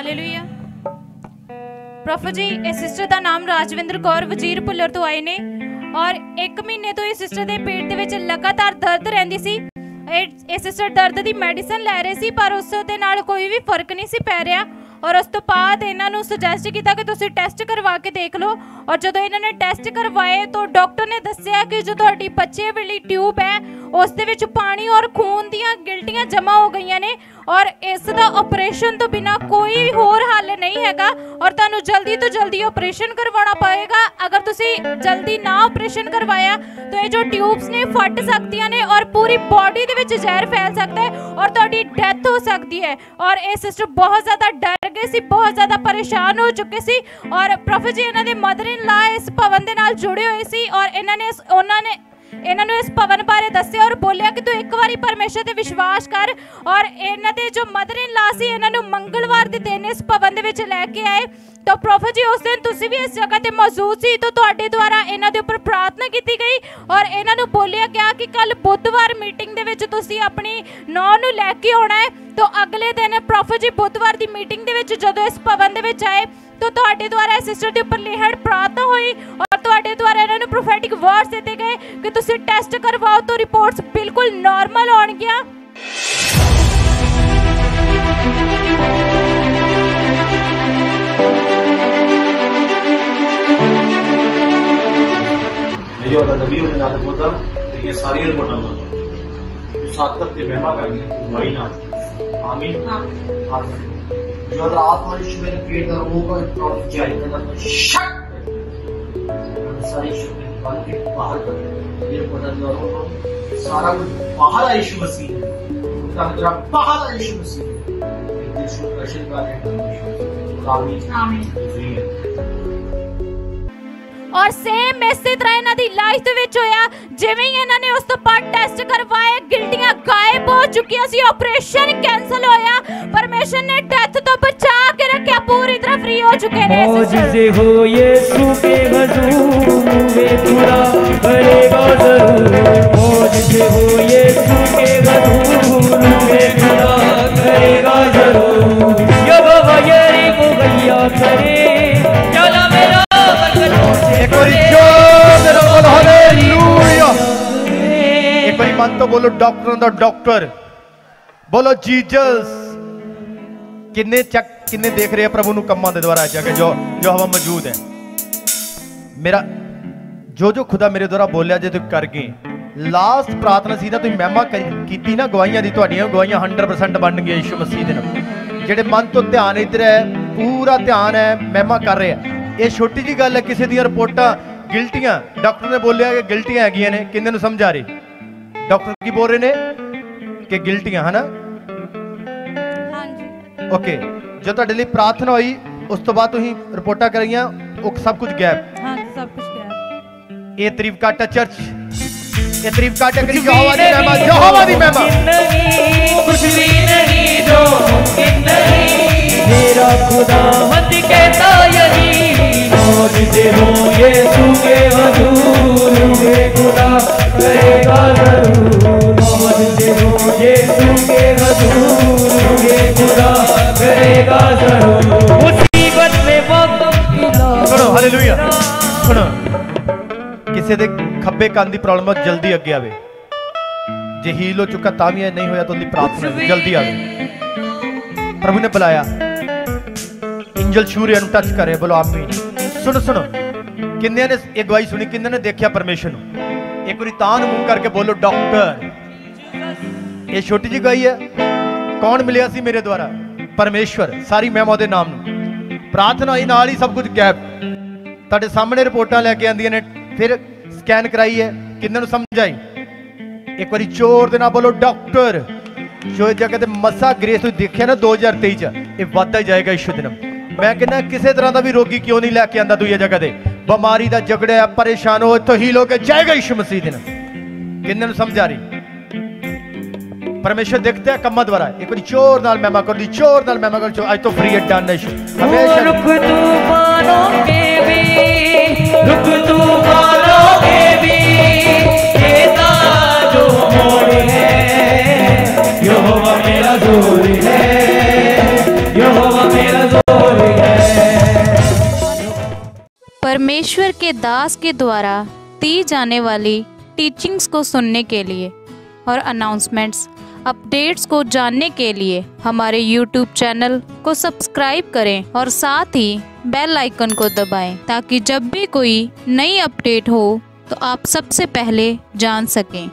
Hallelujah. प्रभु जी इस sister का नाम राजविंदर कौर वजीर भुल्लर तो आए ने और एक महीने तो इस सिस्टर के पेट के विच लगातार दर्द रहिंदी सी। इस सिस्टर दर्द की मैडिसिन लै रहे सी पर उस दे नाल कोई भी फर्क नहीं सी पै रहा और उस तो बाद इन्होंने सुजैसट किया कि तुसीं टैसट करवा के देख लो। और जो इन्होंने टैसट करवाए तो डॉक्टर ने दस्सिया कि जो तुहाडी बच्चे वाली ट्यूब है उस दे विच पानी और खून दियां गिल्टियां जमा हो गई ने और इसका ऑपरेशन तो बिना कोई होर हल नहीं हैगा और तुहानू जल्दी तो जल्दी ऑपरेशन करवाना पएगा। अगर तुसीं जल्दी ना ऑपरेशन करवाया तो ये जो ट्यूब्स ने फट सकती ने और पूरी बॉडी दे विच जहर फैल सकता है और तुहाडी डैथ हो सकती है। और ये सिस्टर बहुत ज़्यादा डर गए सी, बहुत ज़्यादा परेशान हो चुके सी। और प्रभु जी इन्हां दे मदर इन ला इस भवन दे नाल जुड़े हुए सी और इन्होंने इन्होंने इस भवन बारे दस्या और बोलिया कि तू एक बार परमेश्वर पर विश्वास कर। और इन्होंने जो मदर इन लॉ सी इन्होंने मंगलवार के दिन इस भवन दे विच लैके आए तो प्रभु जी उस दिन तुसी भी इस जगह पर मौजूद सी तो तुहाडे द्वारा इन्हों के उपर प्रार्थना की गई और इन्हों बोलिया गया कि कल बुधवार मीटिंग दे विच तुसी अपनी नौ नूं लैके आउणा है। तो अगले दिन प्रभु जी बुधवार की मीटिंग दे विच जदों इस भवन दे विच आए तो तुहाडे द्वारा इस सिस्टर के उपर लेहड़ प्रार्थना हुई और तुहाडे द्वारा इन्होंने प्रोफेटिक वर्ड्स दिए गए कि तुसी टेस्ट करवाओ तो रिपोर्ट्स बिल्कुल नॉर्मल आउणगियां। ये सारी सार्थक के महिमा करेंगे। आमीन। जो आत्मा मेरे पेट का रोग बाहर कर मेरे पता सारा कुछ बाहर आयुष्य मसीह है, बाहर आयुष्य मसीह है। और सेम इसी तरह इन्हां दी लाइफ दे विच होया जिवें इन्हां ने उस तो बाद टेस्ट करवाए गिल्टियां गायब हो चुकियां सी, ऑपरेशन कैंसिल होया, परमेश्वर ने डेथ तो बचा के रखया, पूरी तरह फ्री हो चुके ने। मौजूदे हो यीशु के हुजूर वे पूरा भरेगा जरूर। मौजूदे हो यीशु के हुजूर वे पूरा भरेगा जरूर। ये बाबा ये को गैया करे एक बारी जोर बोलो हालेलुया। एक बारी मन तो बोलो डॉक्टर दा डॉक्टर बोलो जीजस। किन्ने चक किन्ने देख रहे हैं प्रभु नु कम्मा दे द्वारा जाके जो जो हम मौजूद है मेरा जो खुदा मेरे द्वारा बोलिया जे तू कर गए लास्ट प्रार्थना सी ना तू महिमा कीती ना गवाहियां दी तुहाडीयां गवाहियां 100% बन गई यीशु मसीह दे नाम। जेडे मन तो ध्यान इधर है पूरा ध्यान है महिमा कर रहे हैं। ये छोटी जी गल है किसी दी रिपोर्टां गिल्टियां डॉक्टर ने बोलिया कि गिल्टियां हैगियां ने किन्ने नू समझ आ रही डॉक्टर की बोल रहे ने कि गिल्टियां है ना। हां जी ओके जो तुहाडे लई प्रार्थना होई उस तो बाद तुसीं रिपोर्टां कराईयां ओक सब कुछ गैप। हां सब कुछ गैप। ए तरीफ काटा चर्च ए तरीफ काटा करी यहोवा दी महिमा कुछ भी नहीं जो मुमकिन नहीं मेरा खुदा मत कहता यही। मौजूदे हो यीशु के हुजूर वे खुदा करेगा जरूर। मौजूदे हो यीशु के हुजूर वे खुदा करेगा जरूर। मुसीबत में वक्त करो हालेलुया। सुनो किसी दे खब्बे कान दी प्रॉब्लम जल्दी अगे आवे जे हील हो चुका ताविया नहीं होया तो उनकी प्रार्थना जल्दी आवे। प्रभु ने बुलाया इंजल छूरिया नु टच करे बोलो आमीन। सुनो सुनो किन्ने ने एक गवाही सुनी किन्ने ने देखा परमेश्वर एक बार तान मुंह करके बोलो डॉक्टर। ये छोटी जी गवाही है कौन मिलिया सी मेरे द्वारा परमेश्वर सारी महिमा दे नाम प्रार्थना ही नाल ही सब कुछ गैप तुहाडे सामने रिपोर्टां लैके आंदियां ने फिर स्कैन कराई है किन्ने नू समझ आई एक बार जोर दे नाल बोलो डॉक्टर। जो जगह ते मसा ग्रेस देखिया ना 2023 च ये वादा जाएगा ईश्वर दे नाम। मैं कहना किसी तरह का भी रोगी क्यों नहीं लैके आंदा दूसरी जगह दे बीमारी का झगड़ा है परेशान हो इत्थों हील हो के जाएगा यीशु मसीह दे नाम। किन्ने नू समझ आ रही परमेश्वर देखता है कम्मा द्वारा। एक बार जोर नाल महिमा करो जोर नाल महिमा करो आज तो फ्री डन है हमेशा। रुक तूफानों के भी रुक तूफानों के भी तेरा जो मोड़ है यहोवा मेरा जोर है यहोवा मेरा परमेश्वर के दास के द्वारा दी जाने वाली टीचिंग्स को सुनने के लिए और अनाउंसमेंट्स अपडेट्स को जानने के लिए हमारे YouTube चैनल को सब्सक्राइब करें और साथ ही बेल आइकन को दबाएं ताकि जब भी कोई नई अपडेट हो तो आप सबसे पहले जान सकें।